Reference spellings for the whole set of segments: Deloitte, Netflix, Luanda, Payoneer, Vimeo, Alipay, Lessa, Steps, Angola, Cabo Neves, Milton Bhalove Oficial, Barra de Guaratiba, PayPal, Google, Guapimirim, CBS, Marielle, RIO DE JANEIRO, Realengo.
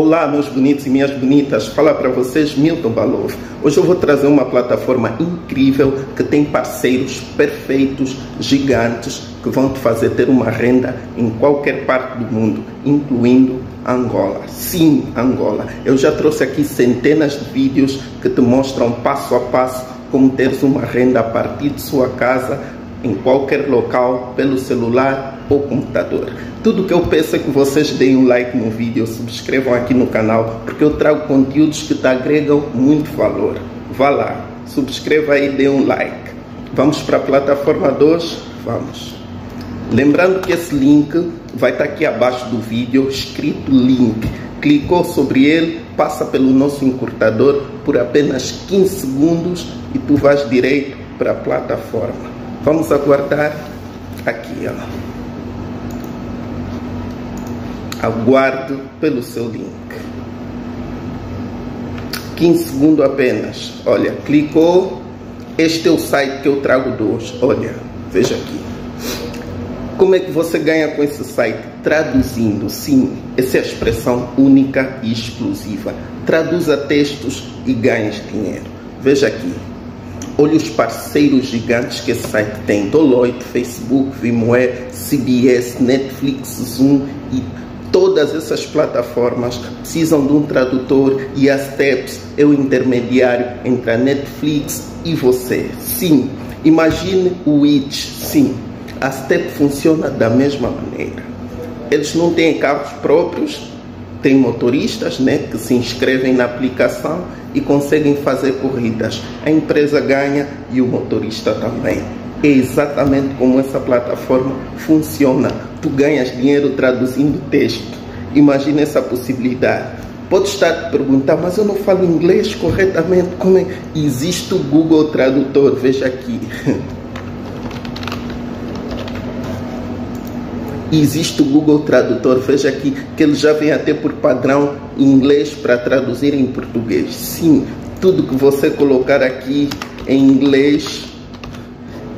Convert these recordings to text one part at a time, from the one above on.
Olá, meus bonitos e minhas bonitas, fala para vocês Milton Bhalove. Hoje eu vou trazer uma plataforma incrível que tem parceiros perfeitos, gigantes, que vão te fazer ter uma renda em qualquer parte do mundo, incluindo Angola. Sim, Angola. Eu já trouxe aqui centenas de vídeos que te mostram passo a passo como teres uma renda a partir de sua casa, em qualquer local, pelo celular ou computador. Tudo que eu peço é que vocês deem um like no vídeo, subscrevam aqui no canal, porque eu trago conteúdos que te agregam muito valor. Vá lá, subscreva aí e dê um like. Vamos para a plataforma 2? Vamos. Lembrando que esse link vai estar aqui abaixo do vídeo, escrito link. Clicou sobre ele, passa pelo nosso encurtador por apenas 15 segundos e tu vais direito para a plataforma. Vamos aguardar aqui, ó. Aguardo pelo seu link. 15 segundos apenas. Olha, clicou. Este é o site que eu trago de hoje. Olha, veja aqui. Como é que você ganha com esse site? Traduzindo, sim. Essa é a expressão única e exclusiva. Traduza textos e ganhas dinheiro. Veja aqui. Olha os parceiros gigantes que esse site tem. Deloitte, Facebook, Vimeo, CBS, Netflix, Zoom e todas essas plataformas precisam de um tradutor e a Steps é o intermediário entre a Netflix e você. Sim, imagine o It. Sim, a Steps funciona da mesma maneira. Eles não têm carros próprios. Tem motoristas, né, que se inscrevem na aplicação e conseguem fazer corridas. A empresa ganha e o motorista também. É exatamente como essa plataforma funciona. Tu ganhas dinheiro traduzindo texto. Imagina essa possibilidade. Pode estar te perguntando, mas eu não falo inglês corretamente. Como é? Existe o Google Tradutor, veja aqui. Existe o Google Tradutor, veja aqui, que ele já vem até por padrão em inglês para traduzir em português. Sim, tudo que você colocar aqui em inglês,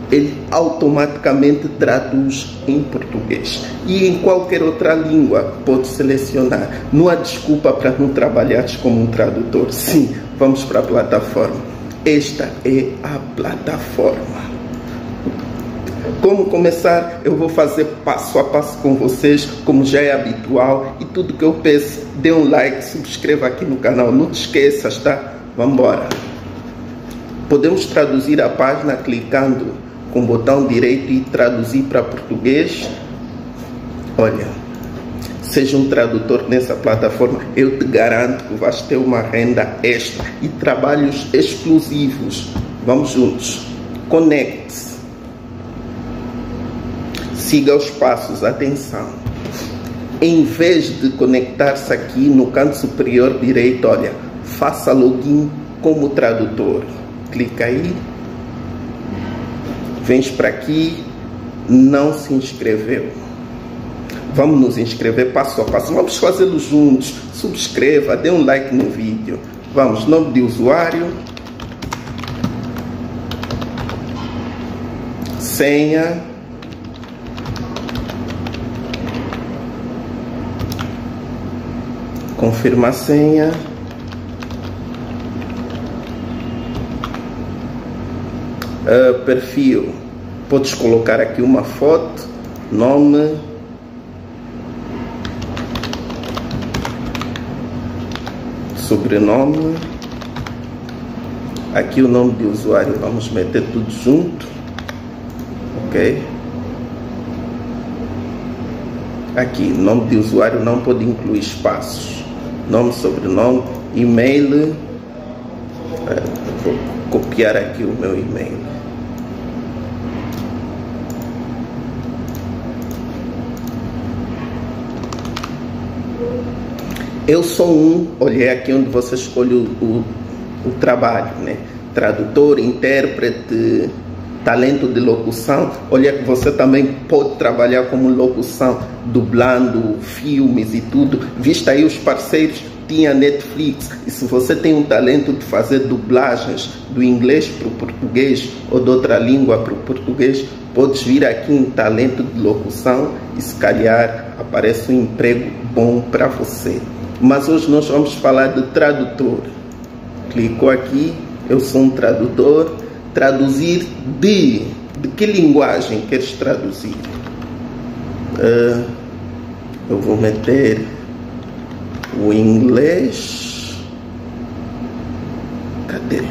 ele automaticamente traduz em português. E em qualquer outra língua, pode selecionar. Não há desculpa para não trabalhar como um tradutor. Sim, vamos para a plataforma. Esta é a plataforma. Como começar, eu vou fazer passo a passo com vocês, como já é habitual. E tudo que eu peço, dê um like, subscreva aqui no canal. Não te esqueças, tá? Vamos embora. Podemos traduzir a página clicando com o botão direito e traduzir para português. Olha, seja um tradutor nessa plataforma. Eu te garanto que vais ter uma renda extra e trabalhos exclusivos. Vamos juntos. Conecte-se. Siga os passos, atenção. Em vez de conectar-se aqui no canto superior direito, olha, faça login como tradutor. Clica aí. Vens para aqui. Não se inscreveu. Vamos nos inscrever passo a passo. Vamos fazê-lo juntos. Subscreva, dê um like no vídeo. Vamos, nome de usuário. Senha. Confirma a senha. Perfil. Podes colocar aqui uma foto, nome. Sobrenome. Aqui o nome de usuário. Vamos meter tudo junto. Ok. Aqui, nome de usuário não pode incluir espaços. Nome, sobrenome, e-mail. Vou copiar aqui o meu e-mail. Eu sou um, olha, é aqui onde você escolhe o trabalho, né? Tradutor, intérprete, talento de locução. Olha que você também pode trabalhar como locução, dublando filmes e tudo. Vista aí os parceiros, tinha Netflix. E se você tem um talento de fazer dublagens do inglês para o português ou de outra língua para o português, podes vir aqui em talento de locução e se calhar aparece um emprego bom para você. mas hoje nós vamos falar de tradutor. Clicou aqui, eu sou um tradutor. Traduzir de que linguagem queres traduzir? Eu vou meter o inglês. Cadê?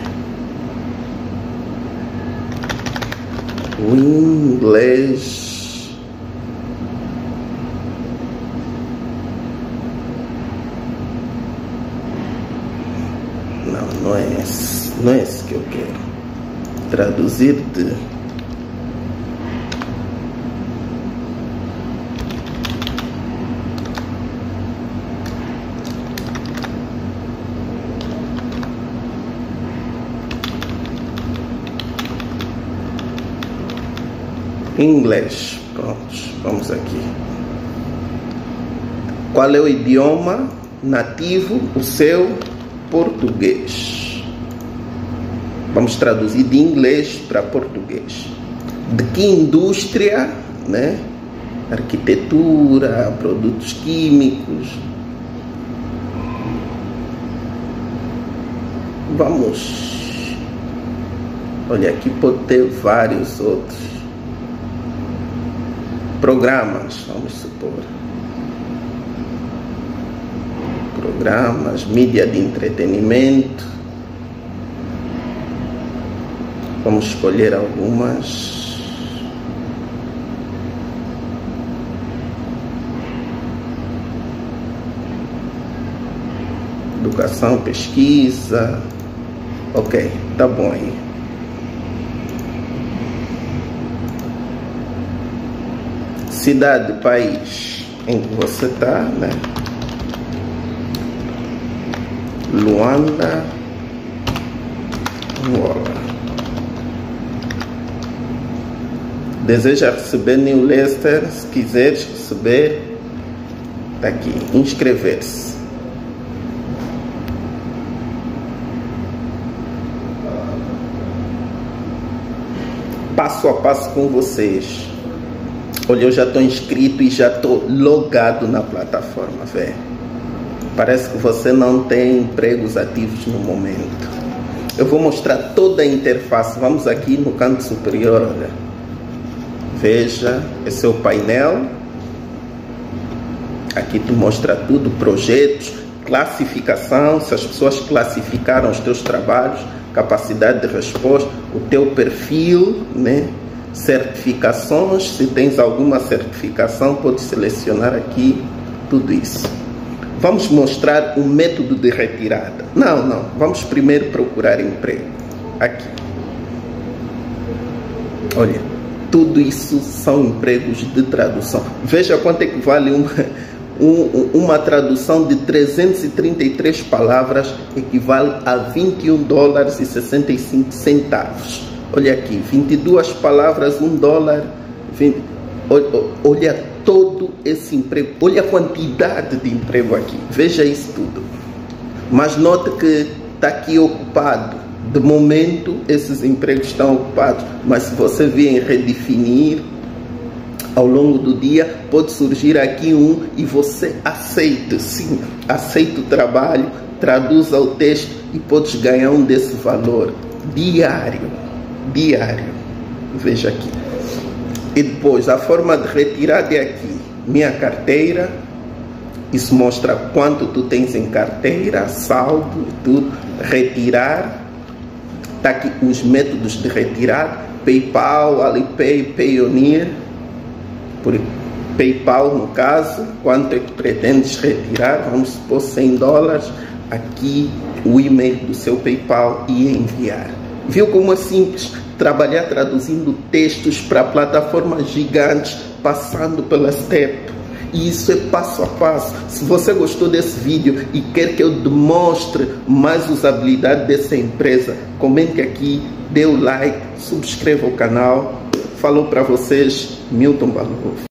O inglês. Não, não é esse que eu quero. Traduzir de... inglês. Pronto, vamos aqui. Qual é o idioma nativo? O seu português. Vamos traduzir de inglês para português. De que indústria, né? Arquitetura, produtos químicos. Vamos. Olha, aqui pode ter vários outros. Programas, vamos supor. Programas, mídia de entretenimento. Vamos escolher algumas. Educação, pesquisa. Ok, tá bom aí. Cidade, país em que você está, né? Luanda, Angola. Deseja receber New Leicester? Se quiseres receber, tá aqui. Inscrever-se. Passo a passo com vocês. Olha, eu já estou inscrito e já estou logado na plataforma, velho. Parece que você não tem empregos ativos no momento. Eu vou mostrar toda a interface. Vamos aqui no canto superior, olha. Veja, esse é o painel. Aqui tu mostra tudo, projetos, classificação, se as pessoas classificaram os teus trabalhos, capacidade de resposta, o teu perfil, né? Certificações, se tens alguma certificação, pode selecionar aqui tudo isso. Vamos mostrar o método de retirada. Não, vamos primeiro procurar emprego. Aqui. Olha, tudo isso são empregos de tradução. Veja quanto é que vale uma tradução de 333 palavras, equivale a $21,65. Olha aqui, 22 palavras, $1. 20. Olha todo esse emprego. Olha a quantidade de emprego aqui. Veja isso tudo. Mas note que está aqui ocupado. De momento, esses empregos estão ocupados. Mas se você vier redefinir ao longo do dia, pode surgir aqui um e você aceita. Sim, aceita o trabalho, traduza o texto e podes ganhar um desse valor diário. Veja aqui. E depois a forma de retirada é aqui, minha carteira. Isso mostra quanto tu tens em carteira, saldo, tudo. Retirar, tá aqui os métodos de retirar: PayPal, Alipay, Payoneer. Por PayPal, no caso, quanto é que pretendes retirar? Vamos supor $100. Aqui o e-mail do seu PayPal e enviar. Viu como é simples trabalhar traduzindo textos para plataformas gigantes, passando pela Step. E isso é passo a passo. Se você gostou desse vídeo e quer que eu demonstre mais usabilidade dessa empresa, comente aqui, dê o like, subscreva o canal. Falou para vocês, Milton Bhalove.